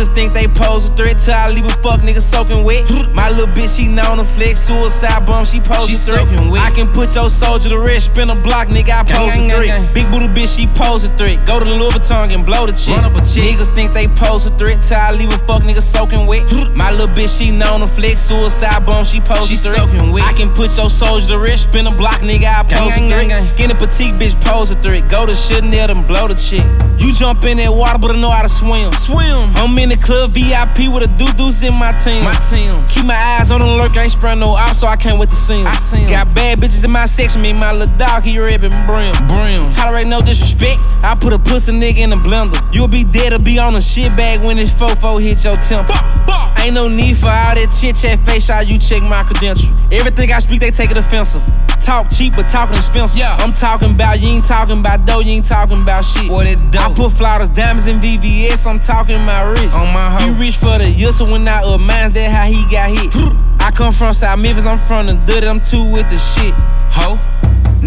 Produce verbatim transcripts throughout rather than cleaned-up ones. niggas think they pose a threat till I leave a fuck nigga soaking wet. My little bitch, she known to flex, suicide bomb, she pose a threat. I can put your soldier to rest, spin a block, nigga, I pose a threat. Big booty bitch, she pose a threat. Go to Louis Vuitton and blow the chick. Run up a chick. Niggas think they pose a threat till I leave a fuck nigga soaking wet. My little bitch, she known to flex, suicide bomb, she pose a threat. I can put your soldier to rest, spin a block, nigga, I pose a threat. Skinny petite bitch, pose a threat. Go to shit near them, blow the chick. You jump in that water, but I know how to swim. Swim. I'm in the club V I P with a doo-doos in my team. My team. Keep my eyes on the lurk, I ain't spraying no ops, so I can't wait to see 'em. I see 'em. Got bad bitches in my section, me and my little dog, he ripping brim. Brim. Tolerate no disrespect, I put a pussy nigga in a blender. You'll be dead or be on a shit bag when this fofo hit your temple. Bah, bah. Ain't no need for all that chit chat, face shot, you check my credentials. Everything I speak, they take it offensive. Talk cheap, but talking expensive. Yeah. I'm talking about, you ain't talking about dough, you ain't talking about shit. What it do? I put flowers, diamonds, and V V S, I'm talking my wrist. On my hoe. You reach for the yustle when I up mines, that how he got hit. I come from South Memphis, I'm from the dirty, I'm too with the shit. Ho.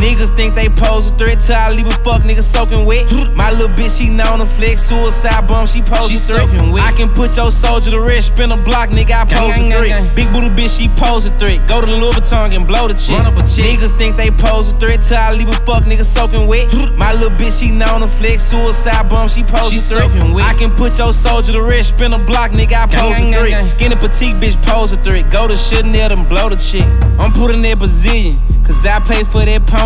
Niggas think they pose a threat till I leave a fuck nigga soaking wet. My little bitch, she known to flex, suicide bomb, she pose a threat. I can put your soldier to rest, spin a block, nigga, I pose a threat. Big booty bitch, she pose a threat. Go to the Louis Vuitton and blow the chick. Run up a chick. Niggas think they pose a threat till I leave a fuck nigga soaking wet. My little bitch, she known to flex, suicide bomb, she pose a threat. I can put your soldier to rest, spin a block, nigga, I pose a threat. Skinny petite bitch, pose a threat. Go to shit near them, blow the chick. I'm putting that bazillion, cause I pay for that ponytail.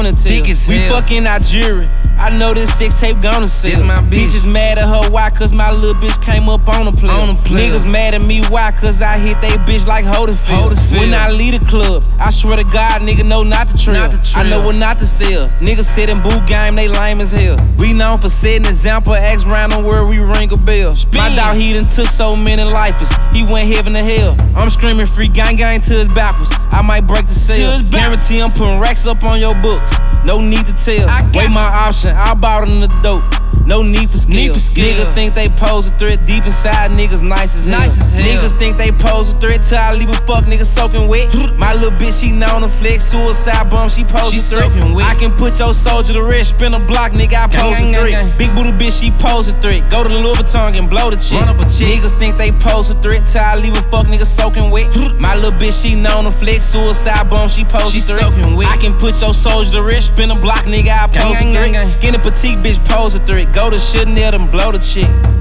We fucking Nigeria, I know this sex tape gonna sell. This my bitch. Bitches mad at her, why? Cause my little bitch came up on the play. Niggas mad at me, why? Cause I hit they bitch like Holyfield. Holyfield. When I leave the club, I swear to God, nigga know not to trail. I know what not to sell. Niggas sit in boot game, they lame as hell. We known for setting example, ask round on where we ring a bell. Spin. My dog, he done took so many lifers, he went heaven to hell. I'm screaming free gang gang to his backwards, I might break the cell. Guarantee I'm putting racks up on your books, no need to tell. Wait, my option, I bought in the dope, no need for skill. Niggas think they pose a threat, deep inside niggas nice as hell. Nice as hell. Niggas think they pose a threat till I leave a fuck nigga soaking wet. My little bitch, she known to flex, suicide bomb, she pose she a threat. I can put your soldier to rest, spin a block, nigga, I pose gang, a threat. Gang, gang. Big booty bitch, she pose a threat. Go to the Louis Vuitton and blow the chick. Run up a chick. Niggas think they pose a threat till I leave a fuck nigga soaking wet. My little bitch, she known to flex, suicide bomb, she pose she a threat. I can put your soldier to rest, spin a block, nigga, I pose gang, a threat. Gang, gang. Skinny petite bitch pose a threat. Go to shit near them, blow the chick.